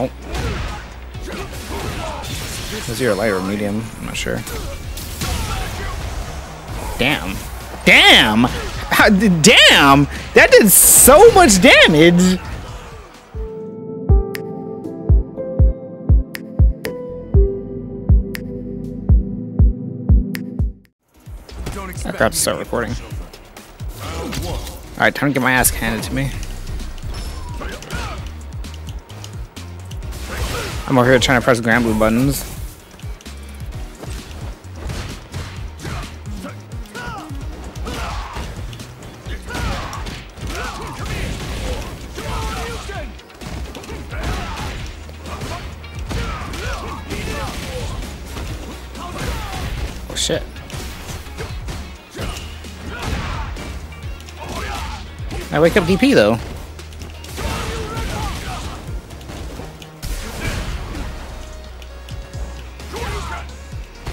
Oh. Is your light or medium? I'm not sure. Damn. Damn! Damn! That did so much damage! Oh crap, start recording. Alright, time to get my ass handed to me. I'm over here trying to press Granblue buttons. Oh shit. I wake up DP though.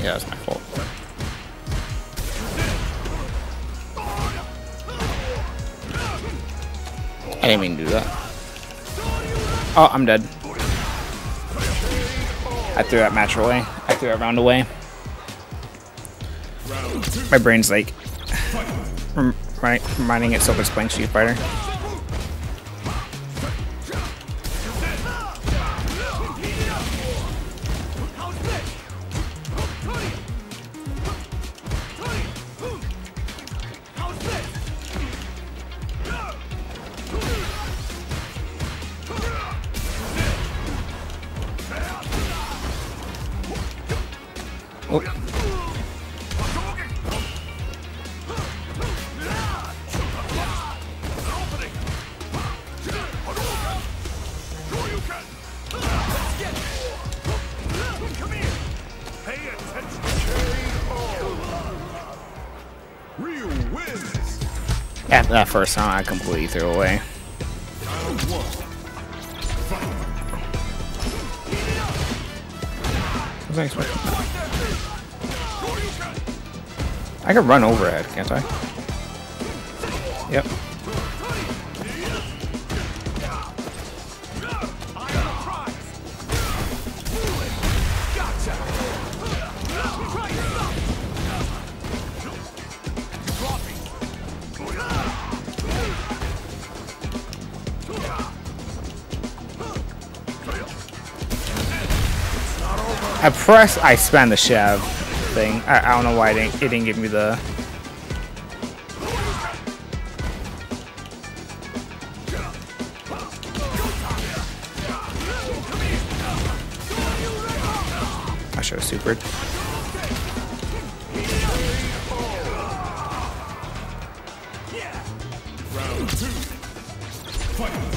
Yeah, that's my fault. I didn't mean to do that. Oh, I'm dead. I threw that match away. I threw that round away. My brain's like reminding itself it's playing Street Fighter. Oh. After that first round, I completely threw away. Thanks, man. I can run overhead, can't I? Yep. I press, I spam the shab. Thing. I don't know why it didn't give me the. I should have supered. Round two. Fight.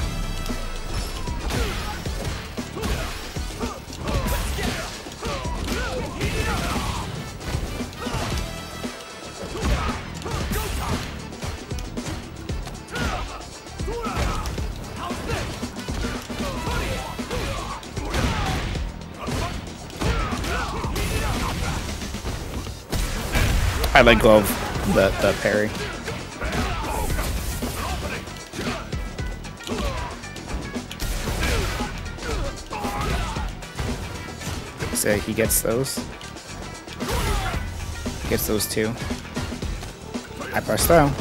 I like glove the parry. So he gets those. He gets those two. I press throw.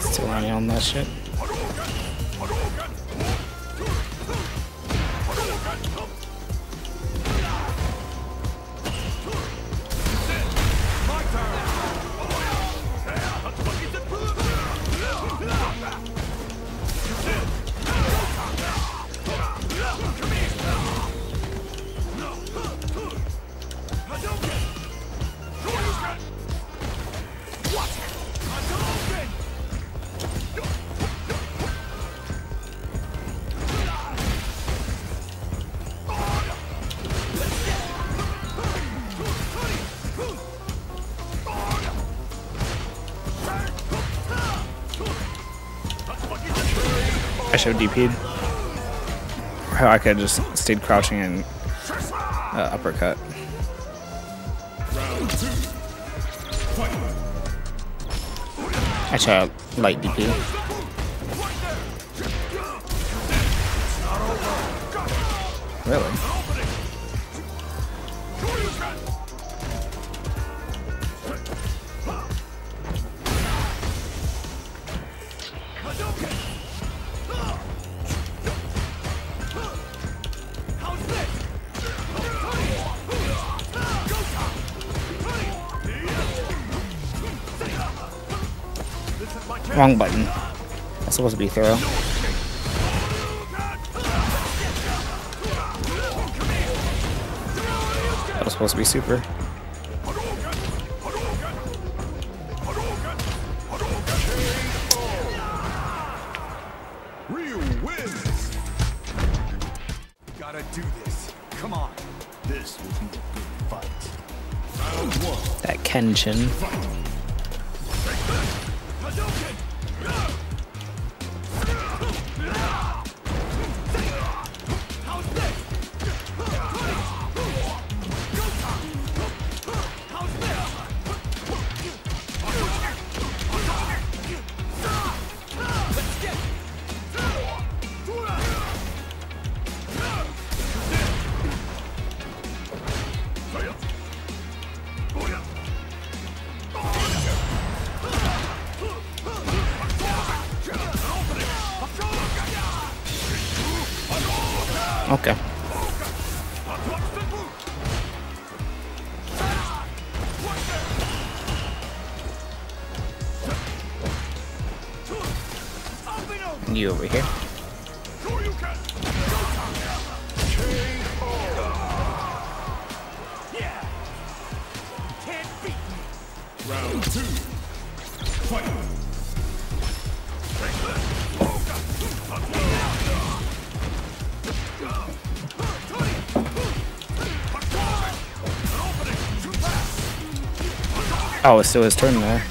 Still running on that shit. should have DP'd. Or I could have just stayed crouching and uppercut. Actually, I light DP. Really? Wrong button. That's supposed to be throw. Supposed to be super. Ryu wins. Gotta do this. Come on. This will be a good fight. That Kenshin. Okay. You over here. Oh, it's still his turn there.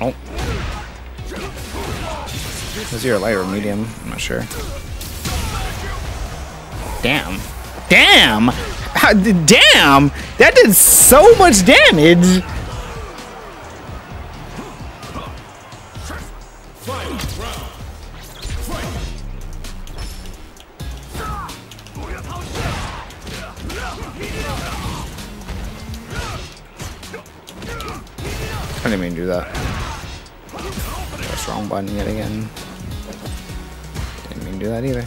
Oh. Is he a light or medium? I'm not sure. Damn. Damn! Damn! That did so much damage! I didn't mean to do that. Press wrong button yet again. Didn't mean to do that either.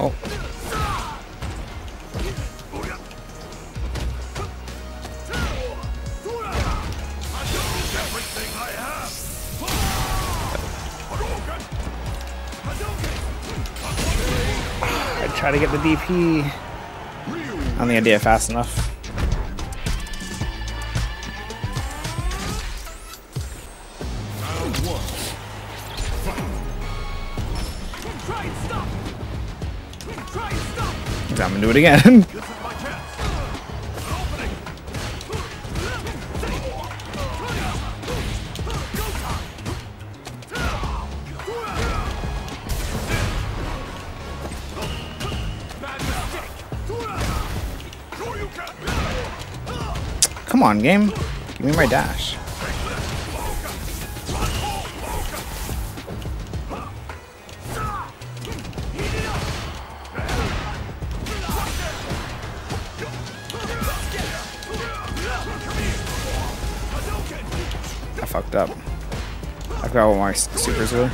Oh. I try to get the DP. I don't think I did it fast enough. I'm gonna do it again. Come on, game. Give me my dash. Fucked up. I forgot what my supers were.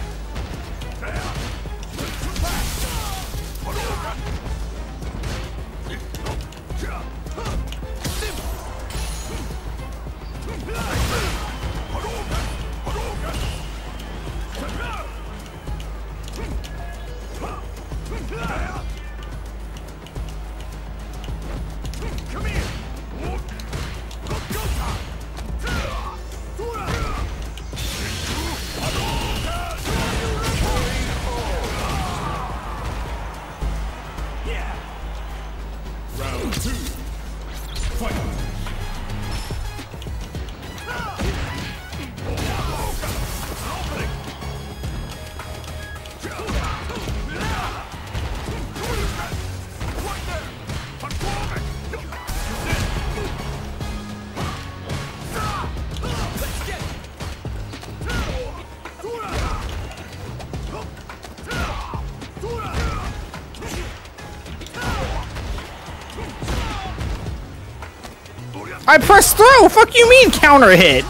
I pressed through! Fuck you mean counter hit?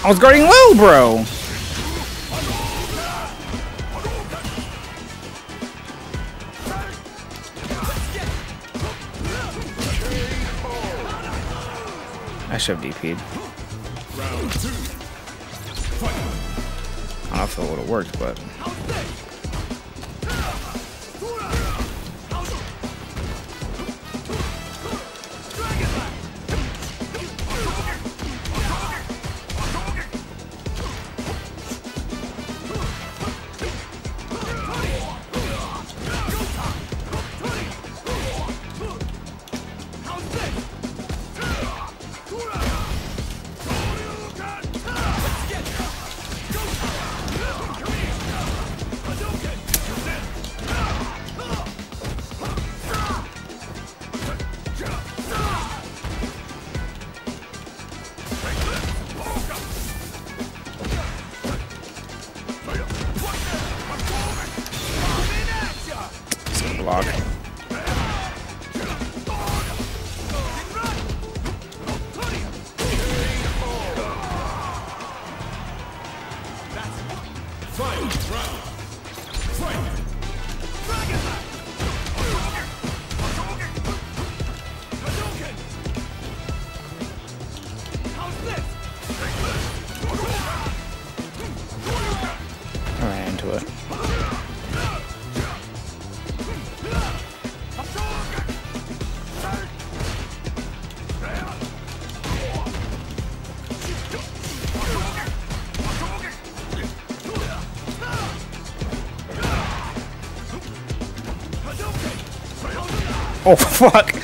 I was guarding low, bro. I should have DP'd. I don't know if it would have worked, but. Oh fuck!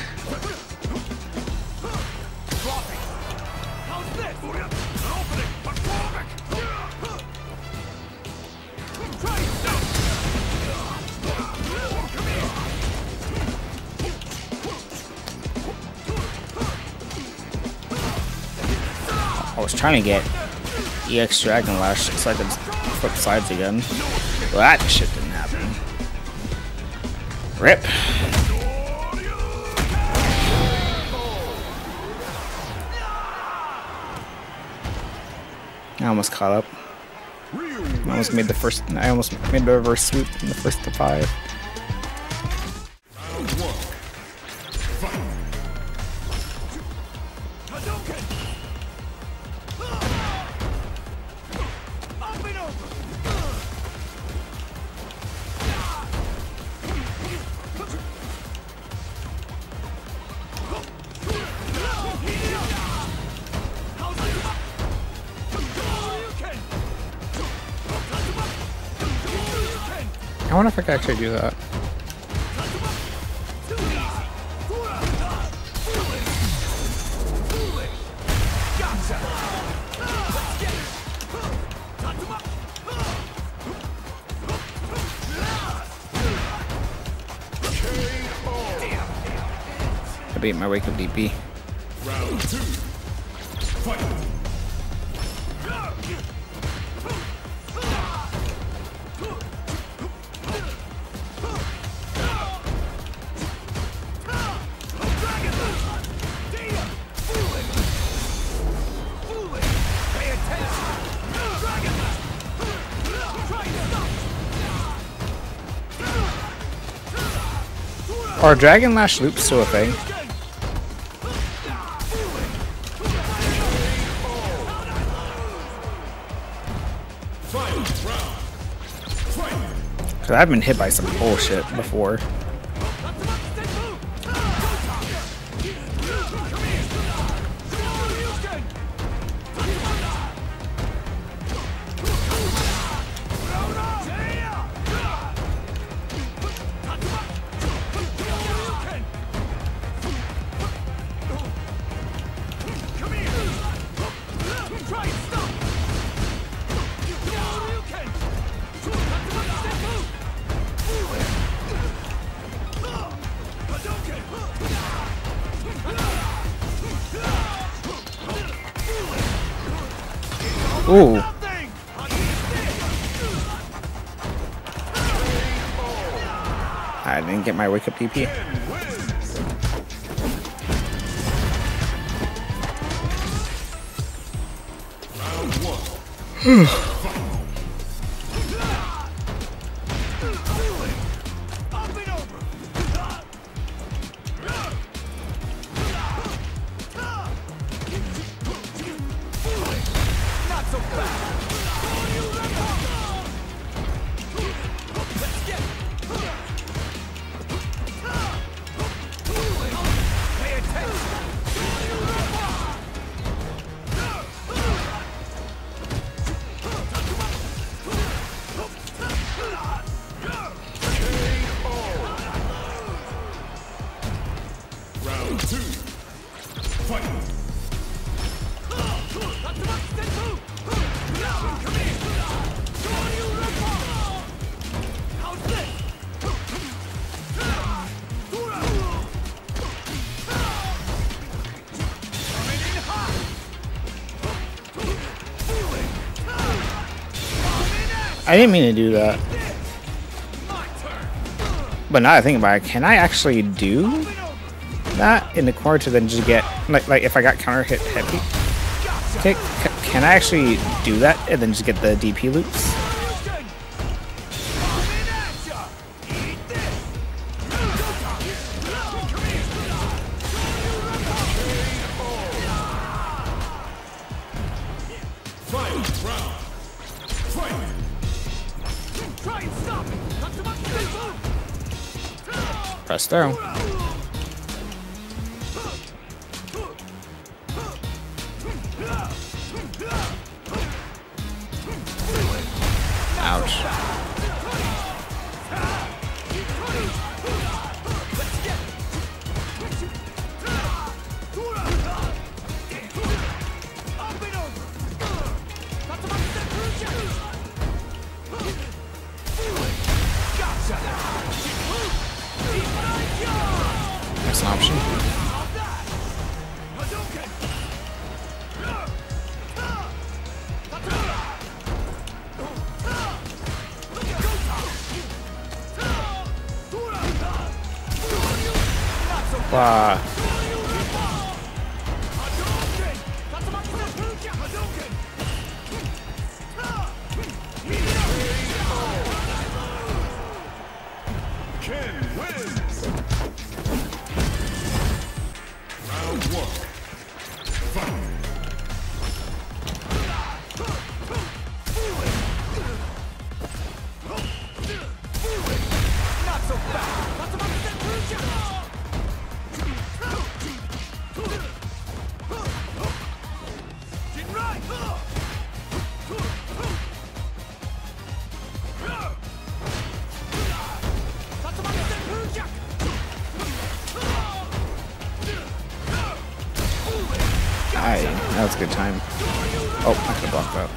I was trying to get EX Dragonlash so I could flip sides again. Well, that shit didn't happen. RIP. I almost caught up. I almost made the reverse sweep in the first to 5. I wonder if I can actually do that. I beat my wake up DP. Round 2. Fight. Are Dragonlash loops still a thing? Cause I've been hit by some bullshit before. Ooh. I didn't get my wake up DP. I didn't mean to do that. But now I think about it, can I actually do that in the corner to then just get like if I got counter hit heavy kick? Can I actually do that and then just get the DP loops? Press through. Ouch. That's an option. Wow. That was a good time. Oh, I could have blocked that.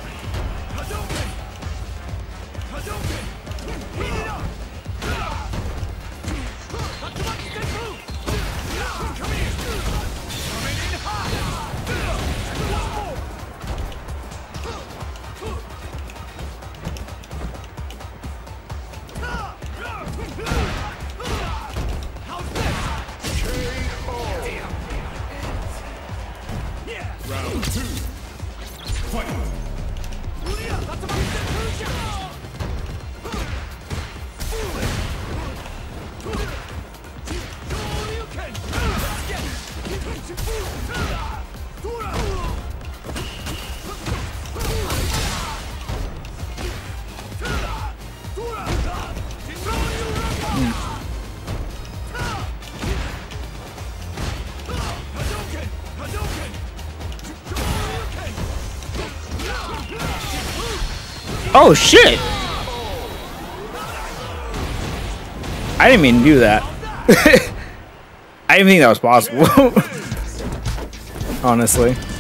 Round 2. Fight. Oh shit! I didn't mean to do that. I didn't think that was possible. Honestly.